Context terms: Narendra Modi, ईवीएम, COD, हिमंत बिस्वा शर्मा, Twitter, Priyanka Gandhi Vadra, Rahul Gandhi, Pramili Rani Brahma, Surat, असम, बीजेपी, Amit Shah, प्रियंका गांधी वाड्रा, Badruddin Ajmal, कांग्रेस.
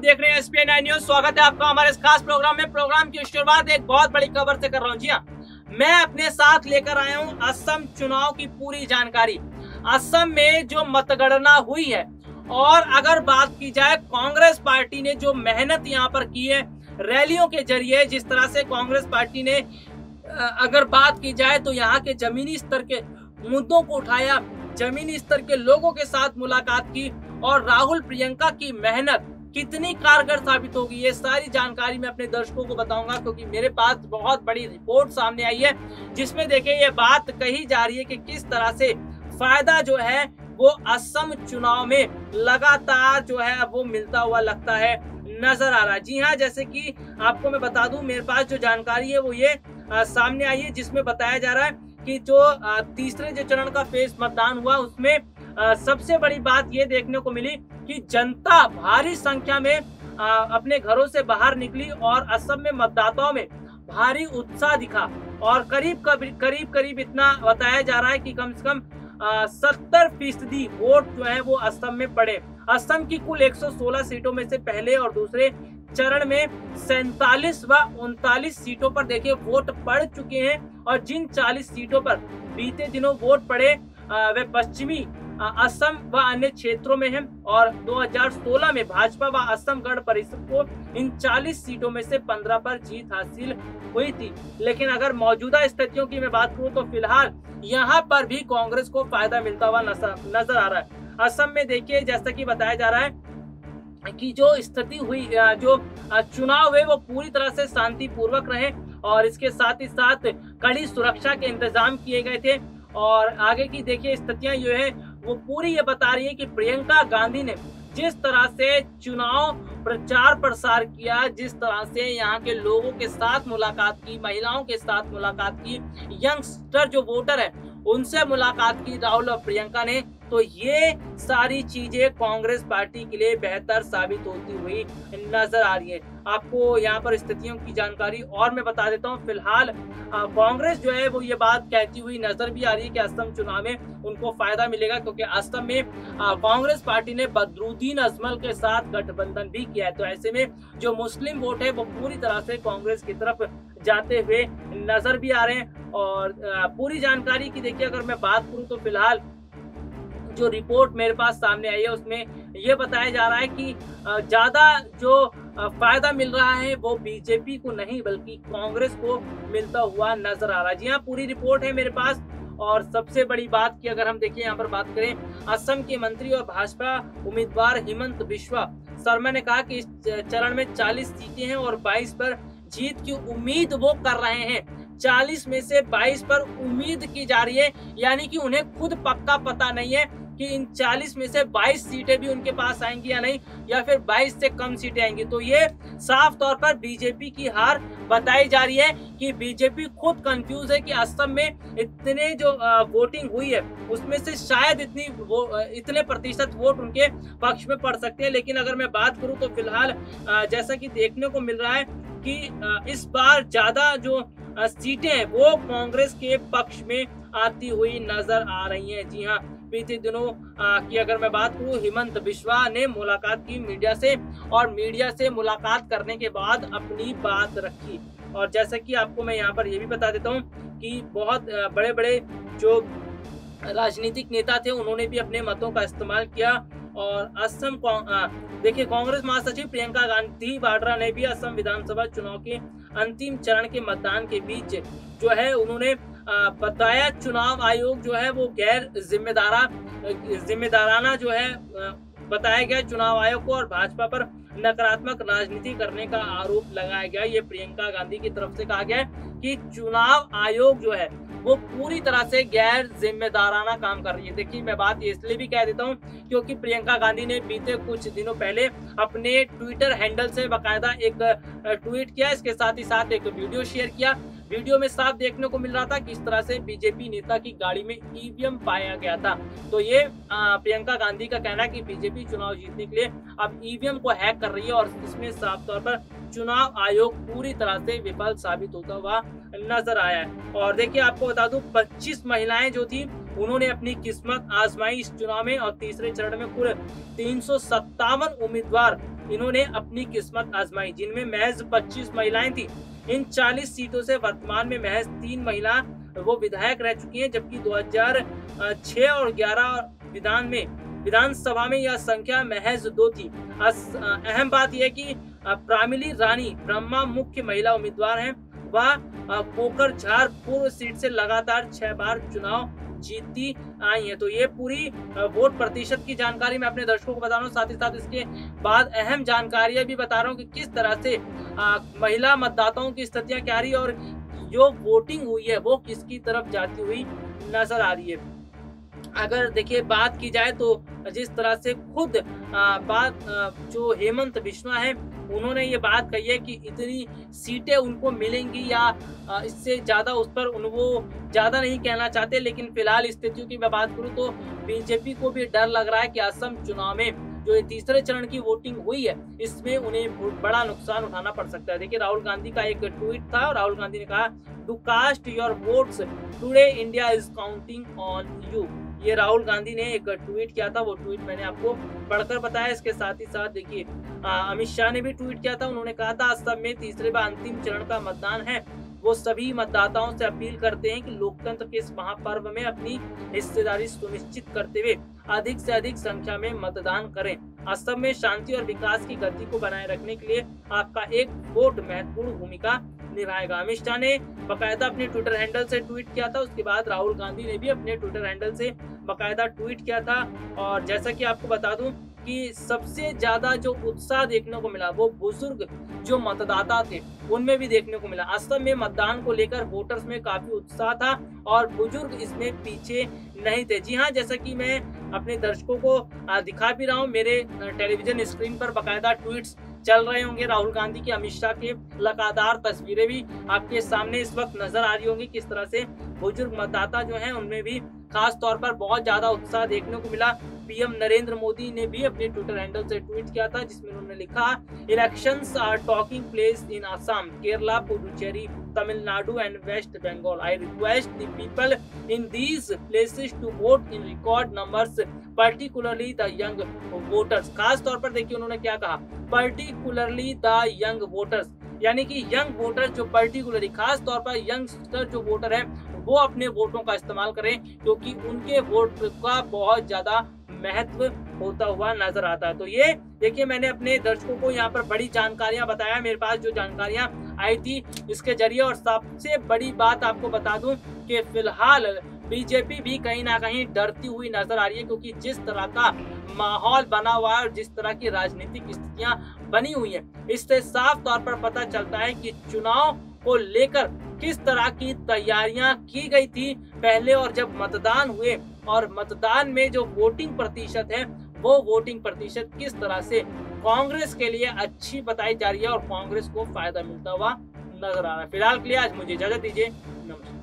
देख रहे हैं SBI 9 न्यूज। स्वागत है आपका हमारे इस खास प्रोग्राम में। प्रोग्राम की शुरुआत एक बहुत बड़ी खबर से कर रहा हूं। जी हां, मैं अपने साथ लेकर आया हूं असम चुनाव की पूरी जानकारी। असम में जो मतगणना हुई है और अगर बात की जाए कांग्रेस पार्टी ने जो मेहनत यहाँ पर की है रैलियों के जरिए, जिस तरह से कांग्रेस पार्टी ने अगर बात की जाए तो यहाँ के जमीनी स्तर के मुद्दों को उठाया, जमीनी स्तर के लोगों के साथ मुलाकात की और राहुल प्रियंका की मेहनत कितनी कारगर साबित होगी ये सारी जानकारी मैं अपने दर्शकों को बताऊंगा, क्योंकि मेरे पास बहुत बड़ी रिपोर्ट सामने आई है जिसमें देखिए ये बात कही जा रही है कि किस तरह से फायदा जो है वो असम चुनाव में लगातार जो है वो मिलता हुआ लगता है, नजर आ रहा है। जी हाँ, जैसे कि आपको मैं बता दूं, मेरे पास जो जानकारी है वो ये सामने आई है जिसमें बताया जा रहा है कि जो तीसरे जो चरण का फेस मतदान हुआ उसमें सबसे बड़ी बात ये देखने को मिली कि जनता भारी संख्या में अपने घरों से बाहर निकली और असम में मतदाताओं में भारी उत्साह दिखा और करीब करीब इतना बताया जा रहा है कि कम से कम 70% वोट जो है वो असम में पड़े। असम की कुल 116 सीटों में से पहले और दूसरे चरण में 47 व 39 सीटों पर देखिए वोट पड़ चुके हैं और जिन 40 सीटों पर बीते दिनों वोट पड़े वे पश्चिमी असम व अन्य क्षेत्रों में हैं और 2016 में भाजपा व असम गण परिषद को इन 40 सीटों में से 15 पर जीत हासिल हुई थी। लेकिन अगर मौजूदा स्थितियों की मैं बात करूं तो फिलहाल यहां पर भी कांग्रेस को फायदा मिलता हुआ नजर आ रहा है। असम में देखिए जैसा कि बताया जा रहा है कि जो स्थिति हुई, जो चुनाव हुए वो पूरी तरह से शांतिपूर्वक रहे और इसके साथ ही साथ कड़ी सुरक्षा के इंतजाम किए गए थे और आगे की देखिए स्थितियां जो है वो पूरी ये बता रही है कि प्रियंका गांधी ने जिस तरह से चुनाव प्रचार प्रसार किया, जिस तरह से यहाँ के लोगों के साथ मुलाकात की, महिलाओं के साथ मुलाकात की, यंगस्टर जो वोटर है उनसे मुलाकात की राहुल और प्रियंका ने, तो ये सारी चीजें कांग्रेस पार्टी के लिए बेहतर साबित होती हुई नजर आ रही है। आपको यहाँ पर स्थितियों की जानकारी और मैं बता देता हूँ। फिलहाल कांग्रेस जो है वो ये बात कहती हुई नजर भी आ रही है कि असम चुनाव में उनको फायदा मिलेगा, क्योंकि असम में कांग्रेस पार्टी ने बदरुद्दीन अजमल के साथ गठबंधन भी किया है, तो ऐसे में जो मुस्लिम वोट है वो पूरी तरह से कांग्रेस की तरफ जाते हुए नजर भी आ रहे हैं। और पूरी जानकारी की देखिए अगर मैं बात करूँ तो फिलहाल जो रिपोर्ट मेरे पास सामने आई है उसमें यह बताया जा रहा है कि ज्यादा जो फायदा मिल रहा है वो बीजेपी को नहीं बल्कि कांग्रेस को मिलता हुआ नजर आ रहा है। जी हाँ, पूरी रिपोर्ट है मेरे पास। और सबसे बड़ी बात की अगर हम देखिए यहाँ पर बात करें, असम के मंत्री और भाजपा उम्मीदवार हिमंत बिस्वा शर्मा ने कहा कि इस चरण में 40 सीटें हैं और 22 पर जीत की उम्मीद वो कर रहे हैं। 40 में से 22 पर उम्मीद की जा रही है, यानी कि उन्हें खुद पक्का पता नहीं है कि इन 40 में से 22 सीटें भी उनके पास आएंगी या नहीं, या फिर 22 से कम सीटें आएंगी। तो ये साफ तौर पर बीजेपी की हार बताई जा रही है कि बीजेपी खुद कंफ्यूज है कि असम में इतने जो वोटिंग हुई है उसमें से शायद इतने प्रतिशत वोट उनके पक्ष में पड़ सकते हैं। लेकिन अगर मैं बात करूँ तो फिलहाल जैसा कि देखने को मिल रहा है कि इस बार ज़्यादा जो सीटें वो कांग्रेस के पक्ष में आती हुई नजर आ रही हैं। जी हाँ, बीते दिनों की अगर मैं बात करूँ हिमंत बिस्वा ने मुलाकात की मीडिया से और मीडिया से मुलाकात करने के बाद अपनी बात रखी और जैसा कि आपको मैं यहाँ पर ये भी बता देता हूँ कि बहुत बड़े बड़े जो राजनीतिक नेता थे उन्होंने भी अपने मतों का इस्तेमाल किया और असम देखिए कांग्रेस महासचिव प्रियंका गांधी वाड्रा ने भी असम विधानसभा चुनाव के अंतिम चरण के मतदान के बीच जो है उन्होंने बताया चुनाव आयोग जो है वो गैर जिम्मेदाराना जो है बताया गया चुनाव आयोग को और भाजपा पर नकारात्मक राजनीति करने का आरोप लगाया गया। ये प्रियंका गांधी की तरफ से कहा गया है कि चुनाव आयोग जो है वो पूरी तरह से गैर जिम्मेदाराना काम कर रही है। देखिए मैं बात इसलिए भी कह देता हूँ क्योंकि प्रियंका गांधी ने बीते कुछ दिनों पहले अपने ट्विटर हैंडल से बाकायदा एक ट्वीट किया, इसके साथ ही साथ एक वीडियो शेयर किया। वीडियो में साफ देखने को मिल रहा था कि इस तरह से बीजेपी नेता की गाड़ी में ईवीएम पाया गया था। तो ये प्रियंका गांधी का कहना है कि बीजेपी चुनाव जीतने के लिए अब ईवीएम को हैक कर रही है और इसमें साफ तौर पर चुनाव आयोग पूरी तरह से विफल साबित होता हुआ नजर आया है। और देखिए आपको बता दूं 25 महिलाएं जो थी उन्होंने अपनी किस्मत आजमाई इस चुनाव में और तीसरे चरण में कुल 357 उम्मीदवार इन्होंने अपनी किस्मत आजमाई, जिनमें महज 25 महिलाएं थी। इन 40 सीटों से वर्तमान में महज 3 महिला वो विधायक रह चुकी हैं, जबकि 2006 और 11 विधानसभा में यह संख्या महज 2 थी। अहम बात यह कि प्रामिली रानी ब्रह्मा मुख्य महिला उम्मीदवार हैं। वह कोकरझार पूर्व सीट से लगातार 6 बार चुनाव जीतती आई है। तो ये पूरी वोट प्रतिशत की जानकारी मैं अपने दर्शकों को बता रहा हूँ, साथ ही साथ इसके बाद अहम जानकारियां भी बता रहा हूँ कि किस तरह से महिला मतदाताओं की स्थितियां क्या रही और जो वोटिंग हुई है वो किसकी तरफ जाती हुई नजर आ रही है। अगर देखिए बात की जाए तो जिस तरह से खुद जो हेमंत बिस्वा है उन्होंने ये बात कही है कि इतनी सीटें उनको मिलेंगी या इससे ज़्यादा उस पर वो ज़्यादा नहीं कहना चाहते, लेकिन फिलहाल स्थितियों की मैं बात करूँ तो बीजेपी को भी डर लग रहा है कि असम चुनाव में जो तीसरे चरण की वोटिंग हुई है इसमें उन्हें बड़ा नुकसान उठाना पड़ सकता है। देखिए राहुल गांधी का एक ट्वीट था और राहुल गांधी ने कहा to cast your votes today India is counting on you. ये राहुल गांधी ने एक ट्वीट किया था, वो ट्वीट मैंने आपको पढ़कर बताया। इसके साथ ही साथ देखिए अमित शाह ने भी ट्वीट किया था, उन्होंने कहा था असम में तीसरे व अंतिम चरण का मतदान है। वो सभी मतदाताओं से अपील करते हैं कि लोकतंत्र के इस महापर्व में अपनी हिस्सेदारी सुनिश्चित करते हुए अधिक से अधिक संख्या में मतदान करें। असम में शांति और विकास की गति को बनाए रखने के लिए आपका एक वोट महत्वपूर्ण भूमिका निभाएगा। अमित शाह ने बाकायदा अपने ट्विटर हैंडल से ट्वीट किया था। उसके बाद राहुल गांधी ने भी अपने ट्विटर हैंडल से बाकायदा ट्वीट किया था। और जैसा कि आपको बता दूं कि सबसे ज्यादा जो उत्साह देखने को मिला वो बुजुर्ग जो मतदाता थे उनमें भी देखने को मिला। असम में मतदान को लेकर वोटर्स में काफी उत्साह था और बुजुर्ग इसमें पीछे नहीं थे। जी हाँ, जैसा कि मैं अपने दर्शकों को दिखा भी रहा हूँ, मेरे टेलीविजन स्क्रीन पर बाकायदा ट्वीट्स चल रहे होंगे राहुल गांधी के, अमित शाह के, लगातार तस्वीरें भी आपके सामने इस वक्त नजर आ रही होंगी। किस तरह से बुजुर्ग मतदाता जो हैं उनमें भी खास तौर पर बहुत ज्यादा उत्साह देखने को मिला। पीएम नरेंद्र मोदी ने भी अपने ट्विटर हैंडल से ट्वीट किया था, जिसमें उन्होंने लिखा elections are talking place in असम, Kerala, Puducherry, Tamil Nadu and West Bengal. I request the people in these places to vote in record numbers, particularly the young voters. खास तौर पर देखिए उन्होंने क्या कहा, पर्टिकुलरली द यंग वोटर्स, यानी कि यंग वोटर्स जो पर्टिकुलरली खास तौर पर यंगस्टर जो वोटर है वो अपने वोटों का इस्तेमाल करें, क्योंकि उनके वोट का बहुत ज्यादा महत्व होता हुआ नजर आता है। तो ये देखिए मैंने अपने दर्शकों को यहाँ पर बड़ी जानकारियां बताया, मेरे पास जो जानकारियां आई थी इसके जरिए। और सबसे बड़ी बात आपको बता दूं कि फिलहाल बीजेपी भी कहीं ना कहीं डरती हुई नजर आ रही है, क्योंकि जिस तरह का माहौल बना हुआ है और जिस तरह की राजनीतिक स्थितियां बनी हुई है इससे साफ तौर पर पता चलता है कि चुनाव को लेकर किस तरह की तैयारियां की गई थी पहले और जब मतदान हुए, और मतदान में जो वोटिंग प्रतिशत है वो वोटिंग प्रतिशत किस तरह से कांग्रेस के लिए अच्छी बताई जा रही है और कांग्रेस को फायदा मिलता हुआ नजर आ रहा है। फिलहाल के लिए आज मुझे इजाजत दीजिए, नमस्कार।